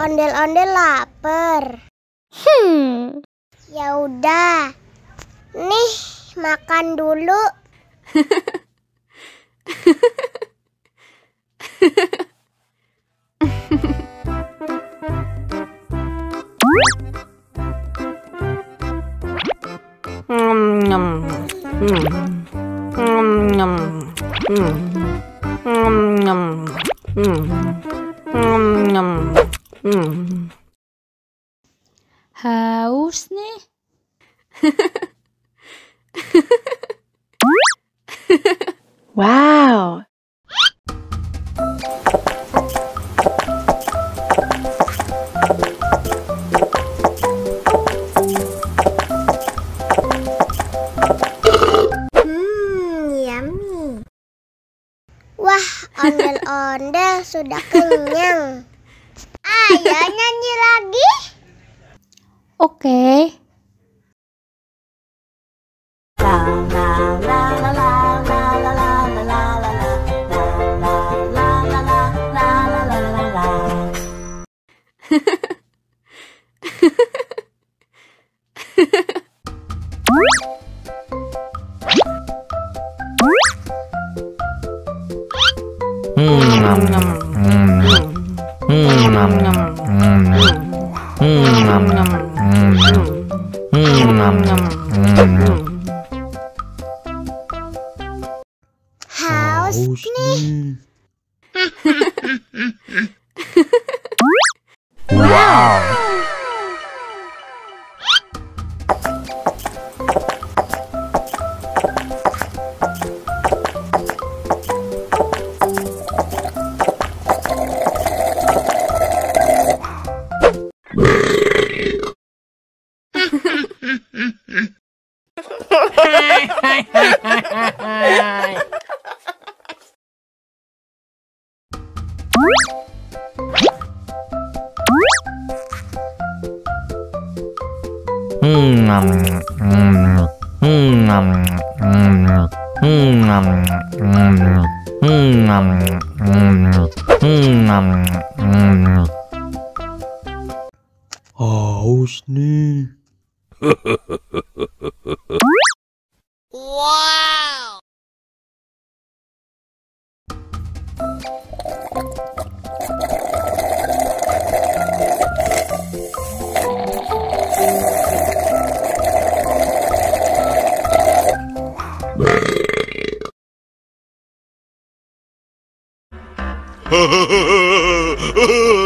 Ondel-ondel lapar. Ya udah. Nih, makan dulu. Haus nih. Wow. Yummy. Wah, ondel-ondel sudah kenyang. Ayo nyanyi lagi. Oke. Haus nih. Wow. Haus nih. Wow.